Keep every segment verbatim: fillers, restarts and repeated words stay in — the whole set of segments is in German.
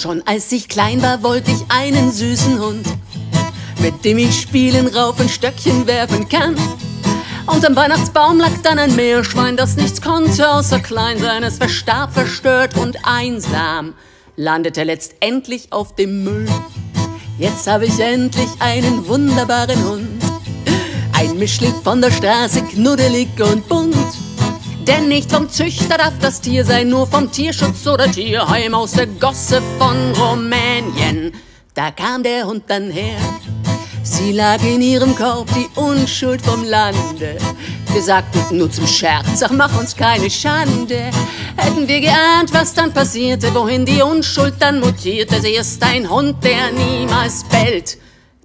Schon als ich klein war, wollte ich einen süßen Hund, mit dem ich spielen, raufen, Stöckchen werfen kann. Unterm Weihnachtsbaum lag dann ein Meerschwein, das nichts konnte außer klein sein. Es verstarb, verstört und einsam, landete letztendlich auf dem Müll. Jetzt habe ich endlich einen wunderbaren Hund, ein Mischling von der Straße, knuddelig und bunt. Denn nicht vom Züchter darf das Tier sein, nur vom Tierschutz oder Tierheim aus der Gosse von Rumänien. Da kam der Hund dann her. Sie lag in ihrem Korb, die Unschuld vom Lande. Wir sagten nur zum Scherz, ach mach uns keine Schande. Hätten wir geahnt, was dann passierte, wohin die Unschuld dann mutierte. Sie ist ein Hund, der niemals bellt.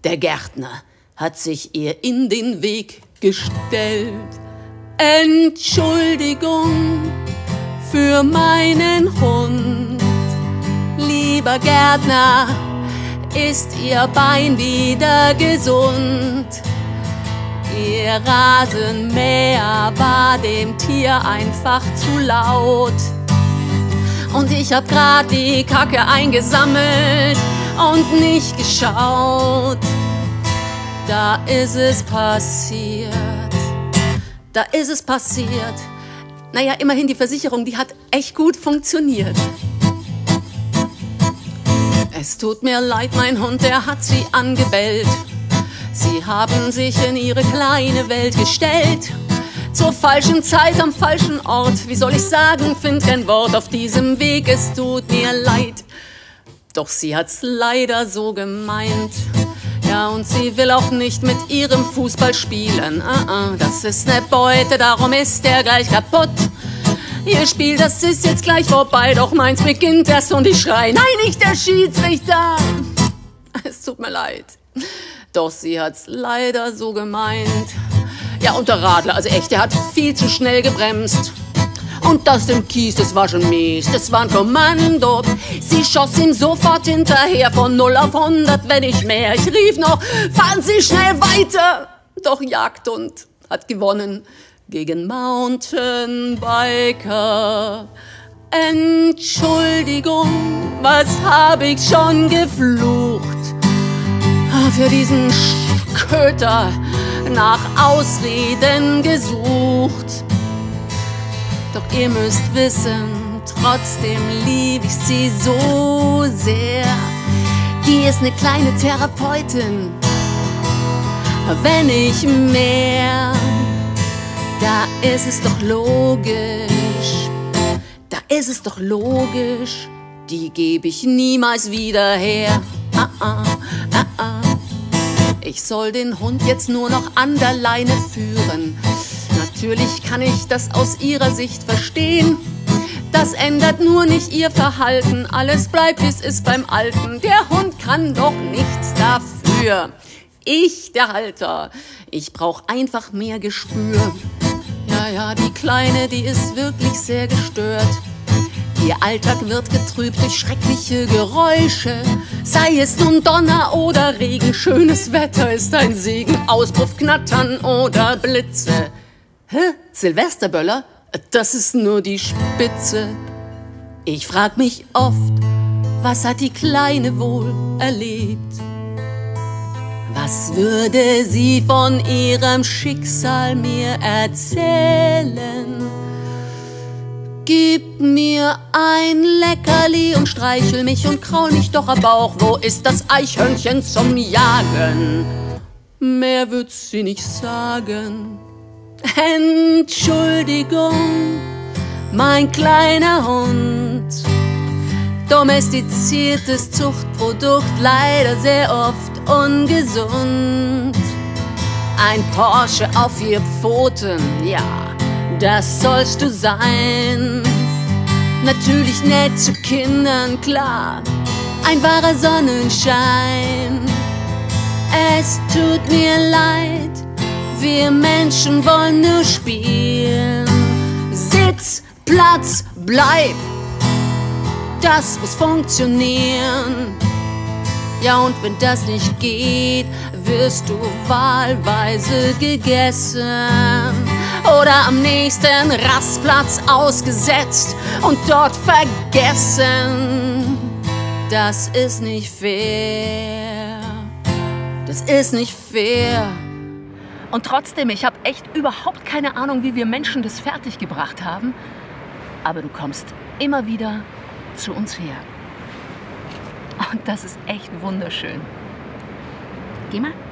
Der Gärtner hat sich ihr in den Weg gestellt. Entschuldigung für meinen Hund, lieber Gärtner, ist Ihr Bein wieder gesund? Ihr Rasenmäher war dem Tier einfach zu laut. Und ich hab grad die Kacke eingesammelt und nicht geschaut. Da ist es passiert. Da ist es passiert. Naja, immerhin die Versicherung, die hat echt gut funktioniert. Es tut mir leid, mein Hund, der hat sie angebellt. Sie haben sich in ihre kleine Welt gestellt. Zur falschen Zeit, am falschen Ort. Wie soll ich sagen, find kein Wort auf diesem Weg. Es tut mir leid. Doch sie hat's leider so gemeint. Ja, und sie will auch nicht mit ihrem Fußball spielen. Uh-uh, das ist ne Beute, darum ist der gleich kaputt. Ihr Spiel, das ist jetzt gleich vorbei, doch meins beginnt erst und ich schrei, nein, nicht der Schiedsrichter! Es tut mir leid, doch sie hat's leider so gemeint. Ja, und der Radler, also echt, der hat viel zu schnell gebremst. Und das im Kies, das war schon mies, das war ein Kommando. Sie schoss ihm sofort hinterher, von null auf hundert, wenn nicht mehr. Ich rief noch, fahren Sie schnell weiter! Doch Jagdhund hat gewonnen gegen Mountainbiker. Entschuldigung, was hab ich schon geflucht? Für diesen Köter nach Ausreden gesucht. Doch ihr müsst wissen, trotzdem lieb ich sie so sehr. Die ist eine kleine Therapeutin, wenn ich mehr. Da ist es doch logisch, da ist es doch logisch, die gebe ich niemals wieder her. Ah, ah, ah, ah. Ich soll den Hund jetzt nur noch an der Leine führen. Natürlich kann ich das aus ihrer Sicht verstehen. Das ändert nur nicht ihr Verhalten, alles bleibt wie es ist beim Alten. Der Hund kann doch nichts dafür. Ich, der Halter, ich brauch einfach mehr Gespür. Ja, ja, die Kleine, die ist wirklich sehr gestört. Ihr Alltag wird getrübt durch schreckliche Geräusche. Sei es nun Donner oder Regen, schönes Wetter ist ein Segen. Auspuff, Knattern oder Blitze. Hä? Silvesterböller? Das ist nur die Spitze. Ich frag mich oft, was hat die Kleine wohl erlebt? Was würde sie von ihrem Schicksal mir erzählen? Gib mir ein Leckerli und streichel mich und kraul mich doch am Bauch. Wo ist das Eichhörnchen zum Jagen? Mehr wird sie nicht sagen. Entschuldigung, mein kleiner Hund. Domestiziertes Zuchtprodukt, leider sehr oft ungesund. Ein Porsche auf vier Pfoten, ja, das sollst du sein. Natürlich nett zu Kindern, klar, ein wahrer Sonnenschein. Es tut mir leid, wir Menschen wollen nur spielen. Sitz, Platz, bleib, das muss funktionieren. Ja, und wenn das nicht geht, wirst du wahlweise gegessen oder am nächsten Rastplatz ausgesetzt und dort vergessen. Das ist nicht fair. Das ist nicht fair. Und trotzdem, ich habe echt überhaupt keine Ahnung, wie wir Menschen das fertiggebracht haben. Aber du kommst immer wieder zu uns her. Und das ist echt wunderschön. Geh mal.